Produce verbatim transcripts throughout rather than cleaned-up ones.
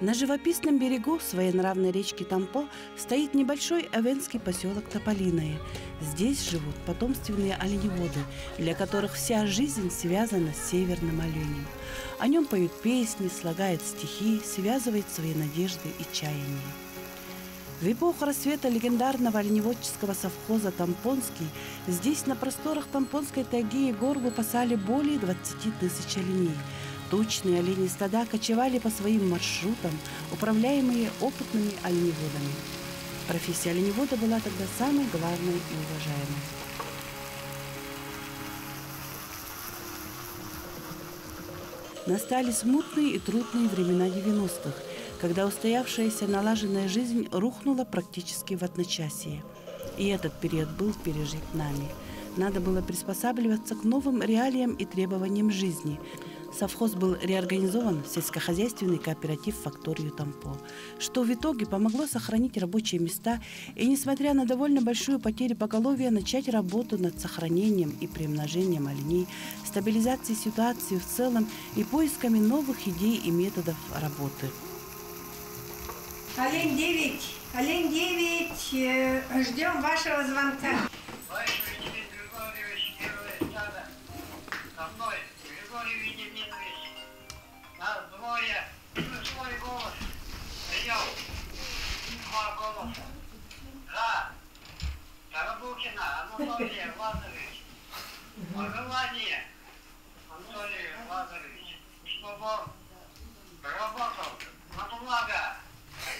На живописном берегу своенравной речки Тампо стоит небольшой эвенский поселок Тополиное. Здесь живут потомственные оленеводы, для которых вся жизнь связана с северным оленем. О нем поют песни, слагают стихи, связывают свои надежды и чаяния. В эпоху расцвета легендарного оленеводческого совхоза «Тампонский» здесь на просторах Тампонской тайги и гор выпасали более двадцати тысяч оленей. Тучные олени стада кочевали по своим маршрутам, управляемые опытными оленеводами. Профессия оленевода была тогда самой главной и уважаемой. Настали смутные и трудные времена девяностых. Когда устоявшаяся налаженная жизнь рухнула практически в одночасье. И этот период был пережит нами. Надо было приспосабливаться к новым реалиям и требованиям жизни. Совхоз был реорганизован в сельскохозяйственный кооператив «Факторию Тампо», что в итоге помогло сохранить рабочие места и, несмотря на довольно большую потерю поголовья, начать работу над сохранением и приумножением оленей, стабилизацией ситуации в целом и поисками новых идей и методов работы. Олень девять, олень девять, э, ждем вашего звонка. Ваш Вениамин Григорьевич, первое стадо. Со мной, Григорий Вениаминович. Нас двое. Свой голос. Прием. Два голоса. За. Тарабукина, Анатолий Лазаревич. Пожелание, Анатолий Лазаревич. Чтобы он работал на благо.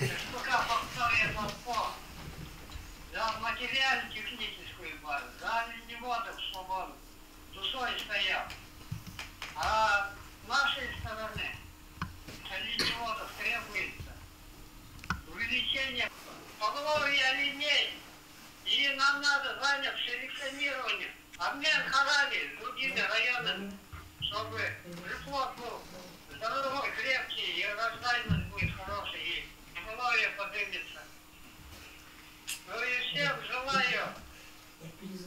Штука повторяет Тампо за материально-техническую базу, за оленеводов, чтобы он душой стоял. А с нашей стороны оленеводов требуется увеличение поголовья оленей. И нам надо заняться селекционированием, обмен хорами с другими районами, чтобы приплод был здоровый, крепкий, и рождаемость будет хорошей. И поднимется. Ну и всем желаю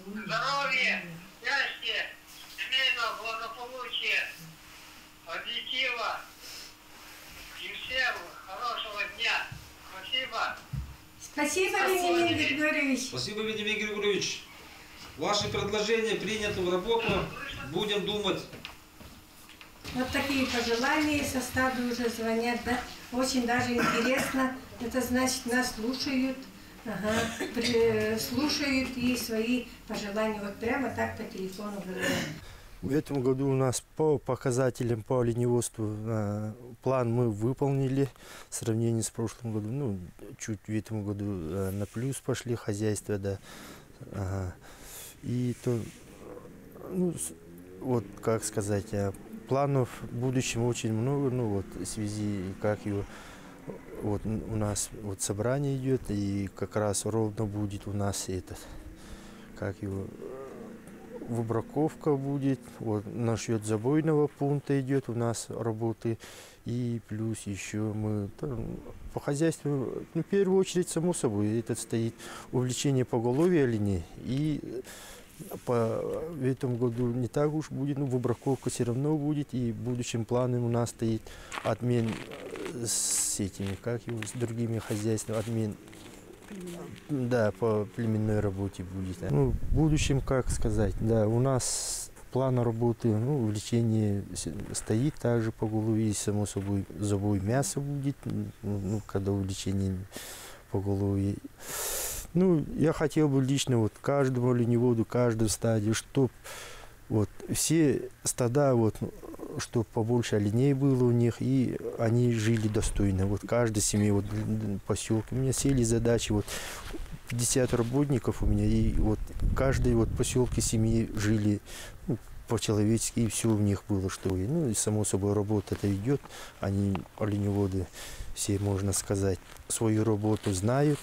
здоровья, счастья, семейного благополучия, позитива и всем хорошего дня. Спасибо. Спасибо, Вениамин Григорьевич. Спасибо, Вениамин Григорьевич. Ваши предложения приняты в работу. Будем думать. Вот такие пожелания, со стада уже звонят, да? Очень даже интересно. Это значит, нас слушают, ага, при, слушают и свои пожелания вот прямо так по телефону говорят. В этом году у нас по показателям по оленеводству э, план мы выполнили в сравнении с прошлым годом. Ну, чуть в этом году э, на плюс пошли хозяйства, да. Ага. И то, ну, вот как сказать, э, планов в будущем очень много, ну вот в связи как ее вот у нас вот собрание идет, и как раз ровно будет у нас этот как его выбраковка будет, вот насчет забойного пункта идет у нас работы, и плюс еще мы там, по хозяйству, ну, в первую очередь само собой этот стоит увеличение поголовья оленей. И по в этом году не так уж будет, но выбраковка все равно будет, и в будущем плане у нас стоит обмен с этими, как его, с другими хозяйствами, обмен, да, по племенной работе будет. Ну, в будущем, как сказать, да, у нас план работы, ну, увлечение стоит также по голове, и само собой забой мяса будет, ну, когда увлечение по голове. Ну, я хотел бы лично вот каждому оленеводу, каждой стадии, чтобы вот все стада, вот, чтобы побольше оленей было у них, и они жили достойно. Вот каждая семья, вот поселок. У меня сели задачи, вот пятьдесят работников у меня, и вот каждой вот поселке семьи жили, ну, по-человечески, и все у них было, что и, ну, и само собой работа-то идет, они оленеводы. все, можно сказать, свою работу знают.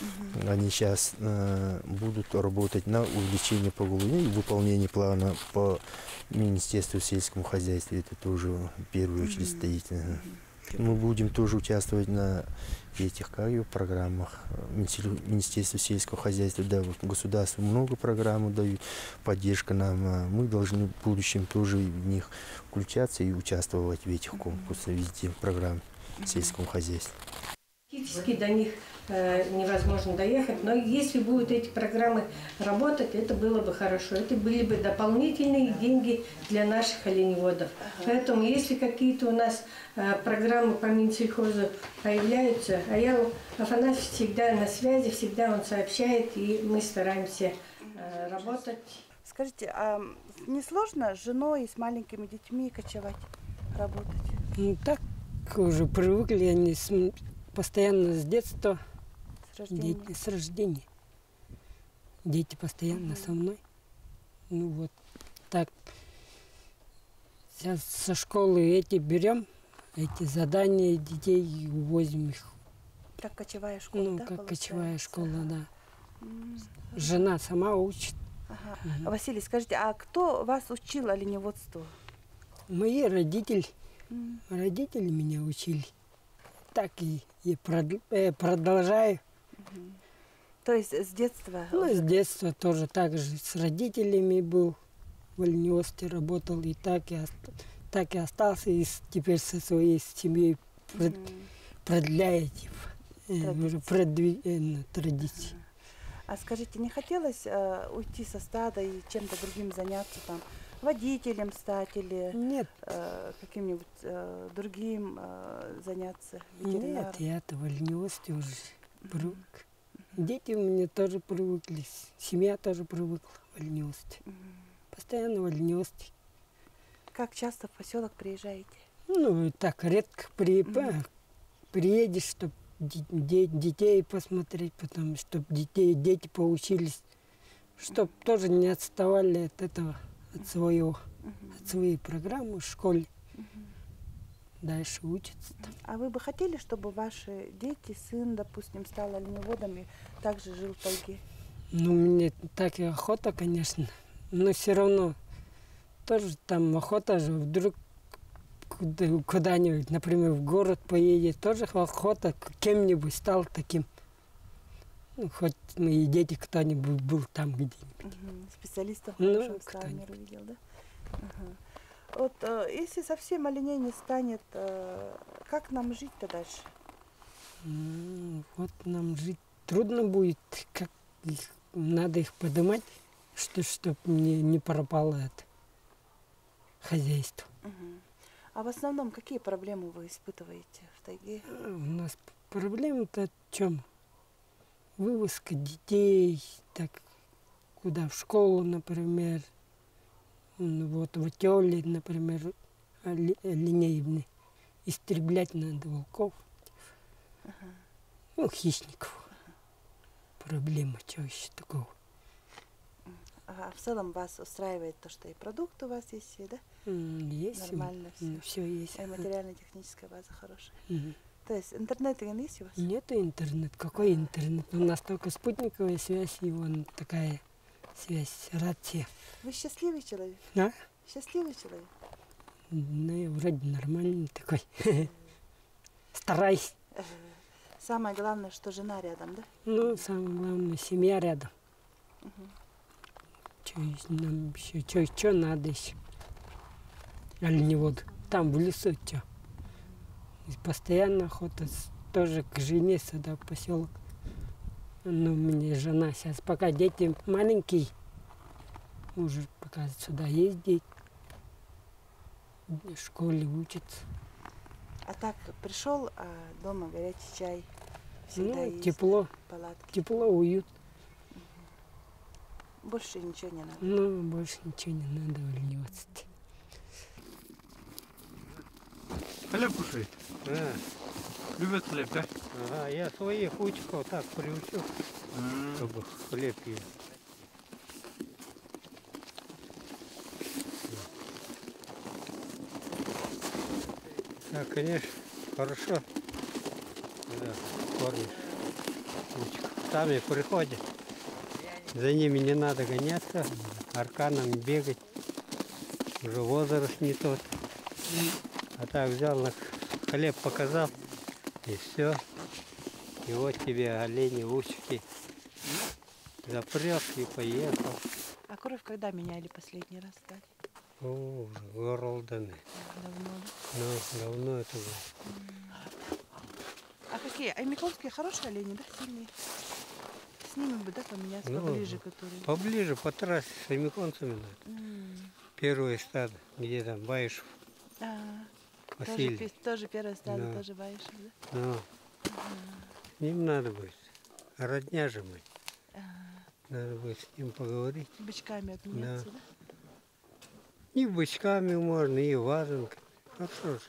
Угу. Они сейчас э, будут работать на увеличение поголовья и выполнение плана по Министерству сельскому хозяйству. Это тоже в первую очередь угу. стоит. Угу. Мы будем тоже участвовать на этих как, программах Министерства сельского хозяйства. Да, вот, государству много программ дают, поддержка нам. Мы должны в будущем тоже в них включаться и участвовать в этих конкурсах, в этих программах сельского хозяйства. Фактически до них э, невозможно доехать, но если будут эти программы работать, это было бы хорошо. Это были бы дополнительные деньги для наших оленеводов. Ага. Поэтому если какие-то у нас э, программы по Минсельхозу появляются, а я, Афанасьев всегда на связи, всегда он сообщает, и мы стараемся э, работать. Скажите, а не сложно с женой и с маленькими детьми кочевать, работать? Ну, так уже привыкли они... С... Постоянно с детства, с рождения. Дети, с рождения. Дети постоянно угу. со мной. Ну вот так. Сейчас со школы эти берем, эти задания детей и увозим их. Как кочевая школа, ну, да, как получается? Кочевая школа, да. Угу. Жена сама учит. Ага. Угу. Василий, скажите, а кто вас учил оленеводству? Мои родители. Угу. Родители меня учили. Так и, и продолжаю. Угу. То есть с детства? Ну, уже? С детства тоже так же. С родителями был, в Вольнеосте работал, и так и, так и остался. И теперь со своей семьей угу. продляет э, продви, э, традиции. Угу. А скажите, не хотелось э, уйти со стада и чем-то другим заняться там? Водителем стать или э, каким-нибудь э, другим э, заняться? Ветеринаром? Нет, я-то в Вольнеосте уже mm-hmm. привык. Mm-hmm. Дети у меня тоже привыкли, семья тоже привыкла в Вольнеосте. Mm-hmm. Постоянно в Вольнеосте. Как часто в поселок приезжаете? Ну, так редко при... mm-hmm. приедешь, чтобы де детей посмотреть, потому что детей, дети поучились, чтобы mm-hmm. тоже не отставали от этого. От, своего, uh-huh. от своей программы в школе. Uh-huh. Дальше учатся. Там. А вы бы хотели, чтобы ваши дети, сын, допустим, стал оленеводом и также жил в тайге? Ну, мне так и охота, конечно. Но все равно тоже там охота же. Вдруг куда-нибудь, например, в город поедет, тоже охота кем-нибудь стал таким. Ну, хоть мы и дети, кто-нибудь был там где-нибудь. Угу. Специалистов хорошего сталмера видел, да? Угу. Вот э, если совсем оленей не станет, э, как нам жить-то дальше? Ну, вот нам жить трудно будет. Как их, надо их поднимать, что, чтобы не, не пропало это хозяйство. Угу. А в основном какие проблемы вы испытываете в тайге? У нас проблемы-то в чем? Вывозка детей, так, куда в школу, например, вот в отеле, например, оленей истреблять надо волков, ага. ну, хищников. Ага. Проблема, чего еще такого. А в целом вас устраивает то, что и продукты у вас есть все, да? Есть. Нормально все. Все есть. И материально-техническая база хорошая. Угу. То есть интернет есть у вас? Нет интернет. Какой интернет? У нас только спутниковая связь, и вон такая связь, рация. Вы счастливый человек? Да. Счастливый человек? Ну, я вроде нормальный такой. Стараюсь. Самое главное, что жена рядом, да? Ну, самое главное, семья рядом. Че нам еще? Че, че надо еще? Оленеводу. Там в лесу че? Постоянно охота тоже к жене сюда, в поселок. Но у меня жена сейчас, пока дети маленькие, уже пока сюда ездит, в школе учится. А так пришел, а дома горячий чай, всегда ну, есть, тепло, палатки. Тепло, уют. Угу. Больше ничего не надо? Ну, больше ничего не надо, Вольнеосте. Хлеб кушает? Да. Любят хлеб, да? Ага, я своих учков так приучу, mm. чтобы хлеб ел. Да, конечно, хорошо. кормишь утиков. Там и приходят. За ними не надо гоняться, арканом бегать. Уже возраст не тот. А так взял, на хлеб показал, и все. И вот тебе олени, утики. Запрел и поехал. А кровь когда меняли последний раз? Да? О, уже горло даны. Давно? Ну, давно это было. А какие? Аймиковские хорошие олени, да? Сильные? С ними бы, да, поменяться, ну, поближе, которые? Поближе, по трассе с аймиконцами. Mm. Первое стадо, где там Баишев. А, тоже, тоже первое стадо, но. Тоже Баишев, да? Ну, с ним надо будет. Родня же мы. А. Надо будет с ним поговорить. Бычками обменяться, да? Да? И бычками можно, и вазанками. Хорошо же.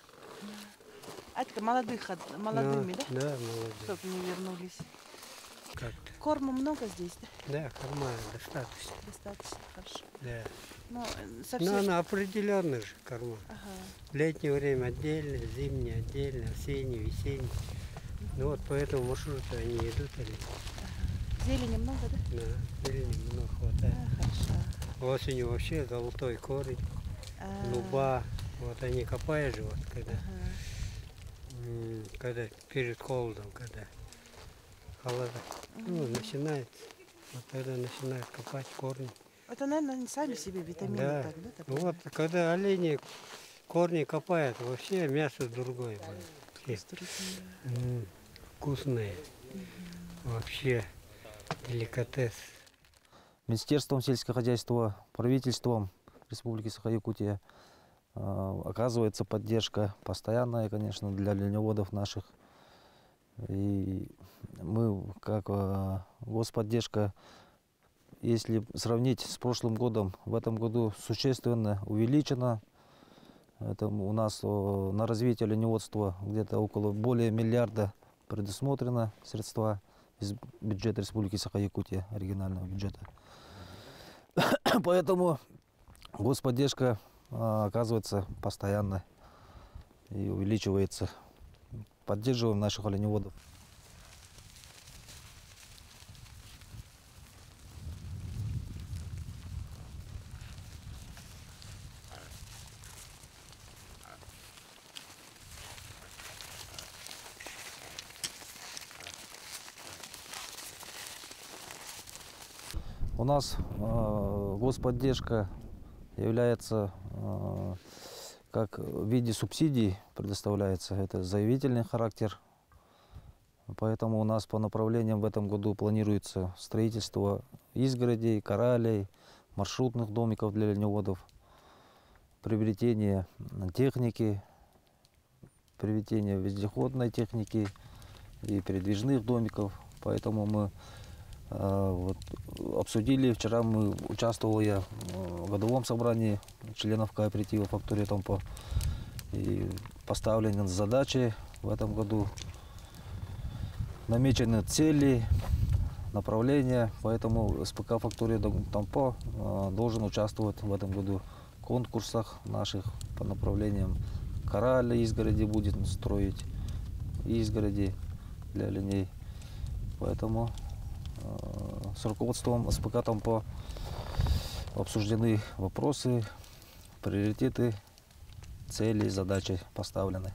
А это молодых, молодыми, да? Да, да, молодыми. Чтоб не вернулись. Как-то. Корма много здесь, да? Да, корма достаточно. Достаточно, хорошо. Да. Но, совсем... Но она определенная же корма. Ага. Летнее время отдельно, зимнее отдельно, осеннее, весеннее. Ага. Ну вот по этому маршруту они идут. Или... Ага. Зелени много, да? Да, зелени много хватает. А, хорошо. Осенью вообще золотой корень, а... луба. Вот они копаешь же, вот, когда... Ага. Когда перед холодом, когда холода, ну, начинает, вот тогда начинает копать корни. Это, наверное, они сами себе витамины, да. Так, да? Так, вот, да? Когда олени корни копают, вообще мясо другое. М-м, вкусное, угу. Вообще деликатес. Министерством сельского хозяйства, правительством Республики Саха-Якутия оказывается поддержка постоянная, конечно, для оленеводов наших. И мы, как господдержка, если сравнить с прошлым годом, в этом году существенно увеличена. Это у нас на развитие оленеводства где-то около более миллиарда предусмотрено средства из бюджета Республики Саха-Якутия, оригинального бюджета. Поэтому господдержка оказывается постоянно и увеличивается. Поддерживаем наших оленеводов. У нас э, господдержка является э, как в виде субсидий предоставляется, это заявительный характер. Поэтому у нас по направлениям в этом году планируется строительство изгородей, коралей, маршрутных домиков для оленеводов, приобретение техники, приобретение вездеходной техники и передвижных домиков. Поэтому мы вот, обсудили, вчера мы участвовал я в годовом собрании членов кооператива «Фактория Тампо». И поставлены задачи в этом году, намечены цели, направления. Поэтому СПК «Фактория Тампо» должен участвовать в этом году в конкурсах наших по направлениям. Коралли изгороди будет строить, изгороди для оленей. Поэтому... С руководством СПК «Тампо» обсуждены вопросы, приоритеты, цели, задачи поставлены.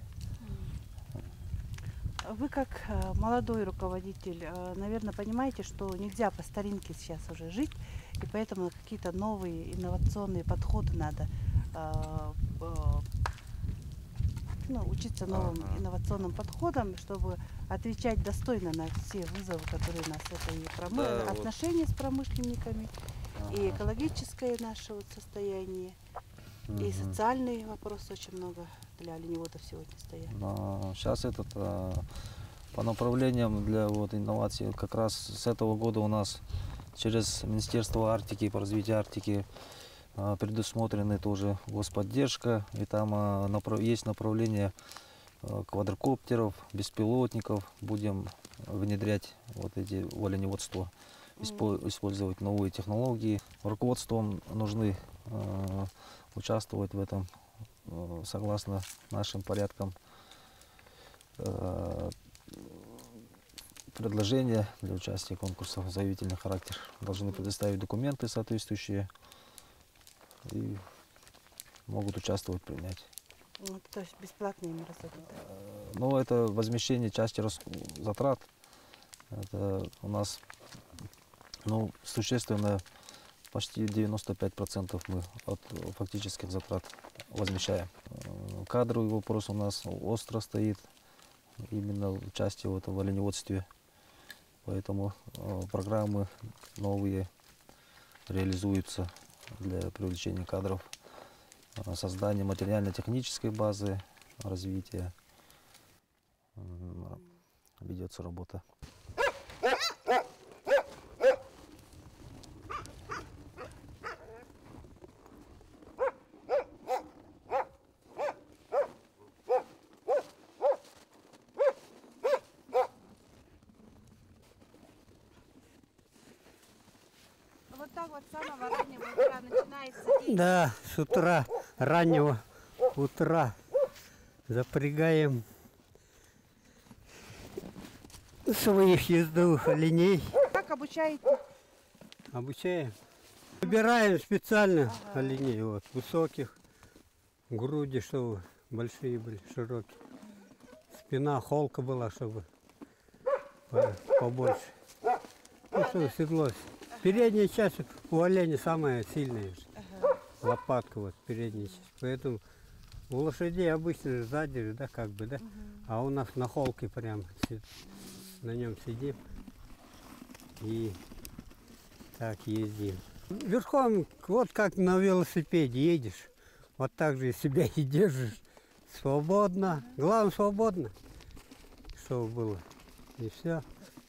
Вы как молодой руководитель, наверное, понимаете, что нельзя по старинке сейчас уже жить, и поэтому какие-то новые инновационные подходы надо, ну, учиться новым инновационным подходам, чтобы отвечать достойно на все вызовы, которые у нас это и промы... да, отношения вот. С промышленниками, ага. И экологическое наше вот состояние, угу. И социальные вопросы очень много для оленеводов сегодня стоят. Но сейчас этот по направлениям для вот инноваций как раз с этого года у нас через Министерство Арктики, по развитию Арктики предусмотрены тоже господдержка, и там а, направ... есть направление а, квадрокоптеров, беспилотников. Будем внедрять вот эти в оленеводство, Испо... использовать новые технологии. Руководством нужны а, участвовать в этом а, согласно нашим порядкам. А, предложения для участия в конкурсах заявительный характер. Должны предоставить документы соответствующие и могут участвовать, принять. Ну, то есть бесплатно им разойдут? Ну, это возмещение части затрат. Это у нас, ну, существенно почти девяносто пять процентов мы от фактических затрат возмещаем. Кадровый вопрос у нас остро стоит именно в части вот в оленеводстве. Поэтому программы новые реализуются для привлечения кадров, создания материально-технической базы, развития. Ведется работа. Вот так вот с самого раннего утра начинается день. Да, с утра, раннего утра запрягаем своих ездовых оленей. Как обучаете? Обучаем. Выбираем специально ага. оленей, вот, высоких, груди, чтобы большие были, широкие. Спина, холка была, чтобы побольше. Ну, чтобы седлось. Передняя часть у оленя самая сильная, ага. лопатка вот передняя часть, поэтому у лошадей обычно сзади, да, как бы, да, угу. а у нас на холке прям на нем сидим и так ездим. Верхом вот как на велосипеде едешь, вот так же себя и держишь, свободно, главное свободно, чтобы было, и все,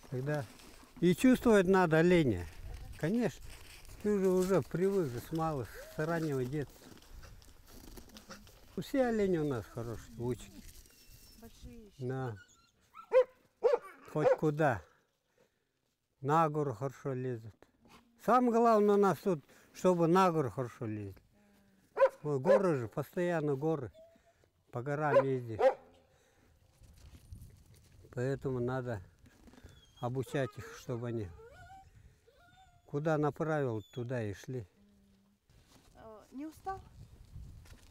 тогда и чувствовать надо оленя. Конечно, ты же уже привык с малых, с раннего детства. Все олени у нас хорошие, учат. Да. Хоть куда. На гору хорошо лезут. Самое главное у нас тут, чтобы на гору хорошо лезли. Вот горы же, постоянно горы. По горам ездишь. Поэтому надо обучать их, чтобы они... Куда направил, туда и шли. Не устал?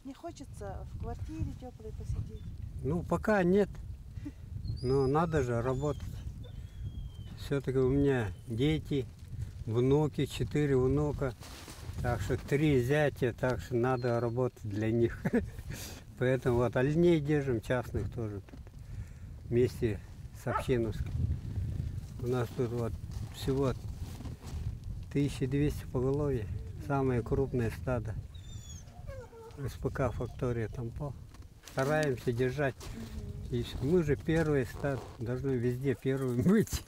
Не хочется в квартире теплой посидеть? Ну, пока нет. Но надо же работать. Все-таки у меня дети, внуки, четыре внука. Так что три зятя, так что надо работать для них. Поэтому вот оленей держим, частных тоже тут. Вместе с общиновским. У нас тут вот всего тысяча двести поголовья, самое крупное стадо, СПК «Фактория Тампо». Стараемся держать. И мы же первые стадо, должны везде первым быть.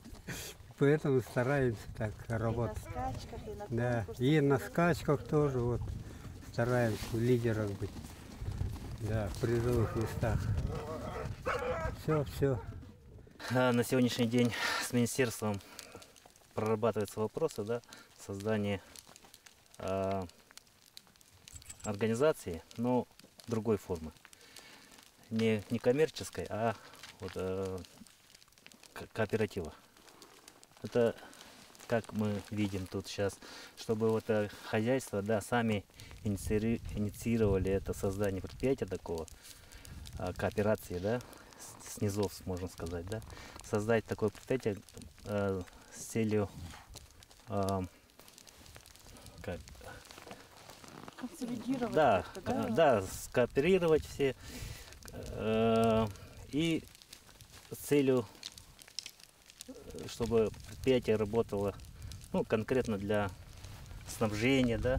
Поэтому стараемся так работать. И на скачках, и на, да. и на скачках тоже вот стараемся в лидерах быть. Да, в призовых местах. Все, все. На сегодняшний день с министерством прорабатываются вопросы, да, создания э, организации, но другой формы. Не, не коммерческой, а вот, э, кооператива. Это, как мы видим тут сейчас, чтобы вот э, хозяйство, да, сами инициировали, инициировали это создание предприятия такого, э, кооперации, да, с, снизов, можно сказать, да, создать такое предприятие, э, с целью э, как, консолидировать, да, да? да, скооперировать все э, и с целью, чтобы предприятие работало, ну, конкретно для снабжения, да,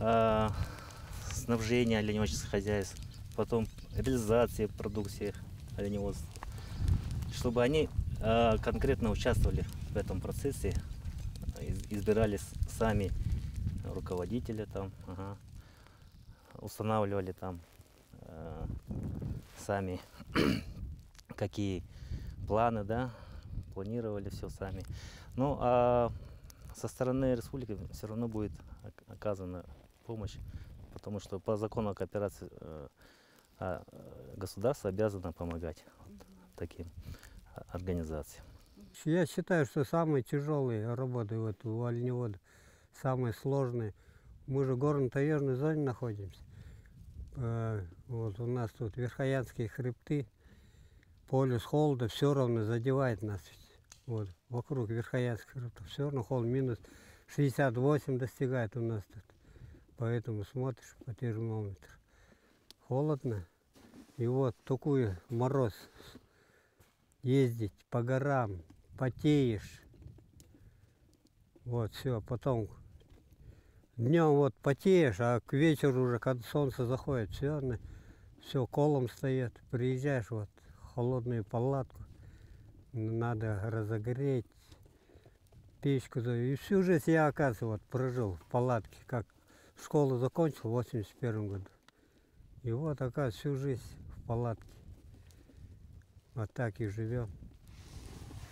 э, снабжения оленеводческих хозяйств, потом реализации продукции оленеводства, чтобы они э, конкретно участвовали в этом процессе, избирали сами руководителя, там, ага, устанавливали там э, сами, какие планы, да, планировали все сами. Ну, а со стороны республики все равно будет оказана помощь, потому что по закону о кооперации э, э, государство обязано помогать вот таким организациям. я считаю, что самые тяжелые работы вот у оленевода, самые сложные. Мы же в горно-таежной зоне находимся. Вот у нас тут Верхоянские хребты, полюс холода все равно задевает нас. Вот, вокруг Верхоянских хребтов все равно холод минус шестьдесят восемь достигает у нас тут. Поэтому смотришь по термометру. Холодно. И вот такой мороз. Ездить по горам, потеешь. Вот, все, потом. Днем вот потеешь, а к вечеру уже, когда солнце заходит, все, все колом стоит. Приезжаешь вот в холодную палатку, надо разогреть печку. И всю жизнь я, оказывается, вот, прожил в палатке, как школу закончил в восемьдесят первом году. И вот, оказывается, всю жизнь в палатке. Вот так и живем.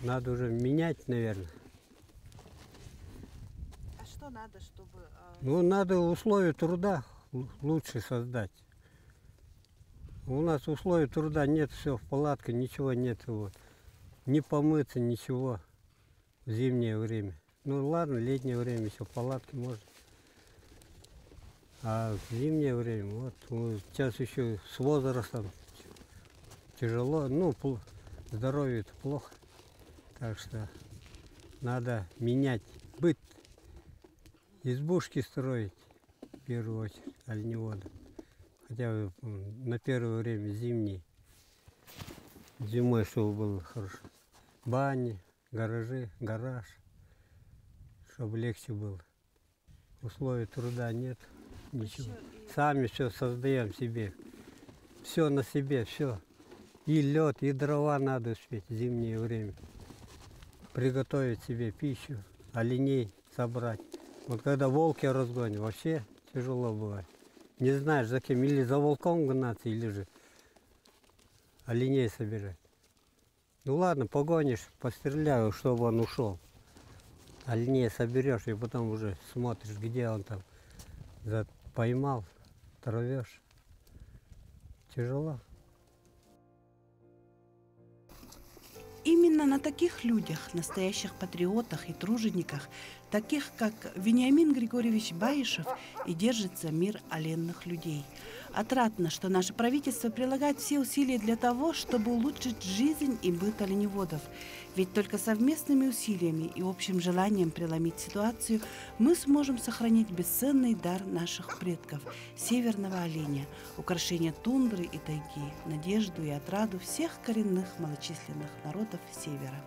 Надо уже менять, наверное. Что надо, чтобы... Ну, надо условия труда лучше создать. У нас условий труда нет, все в палатке, ничего нет. Вот. Не помыться, ничего в зимнее время. Ну ладно, летнее время еще в палатке можно. А в зимнее время, вот, вот сейчас еще с возрастом тяжело, ну, здоровье-то плохо. Так что надо менять быт. Избушки строить, в первую очередь, оленевода. Хотя бы на первое время зимний, зимой, чтобы было хорошо. Бани, гаражи, гараж, чтобы легче было. Условий труда нет, ничего. Сами все создаем себе. Все на себе, все. И лед, и дрова надо успеть в зимнее время. Приготовить себе пищу, оленей собрать. Вот когда волки разгонят, вообще тяжело бывает. Не знаешь, за кем, или за волком гнаться, или же оленей собирать. Ну ладно, погонишь, постреляю, чтобы он ушел. Оленей соберешь, и потом уже смотришь, где он там поймал, травешь. Тяжело. Именно на таких людях, настоящих патриотах и тружениках, таких как Вениамин Григорьевич Баишев, и держится мир оленных людей. Отрадно, что наше правительство прилагает все усилия для того, чтобы улучшить жизнь и быт оленеводов. Ведь только совместными усилиями и общим желанием преломить ситуацию мы сможем сохранить бесценный дар наших предков – северного оленя, украшение тундры и тайги, надежду и отраду всех коренных малочисленных народов Севера.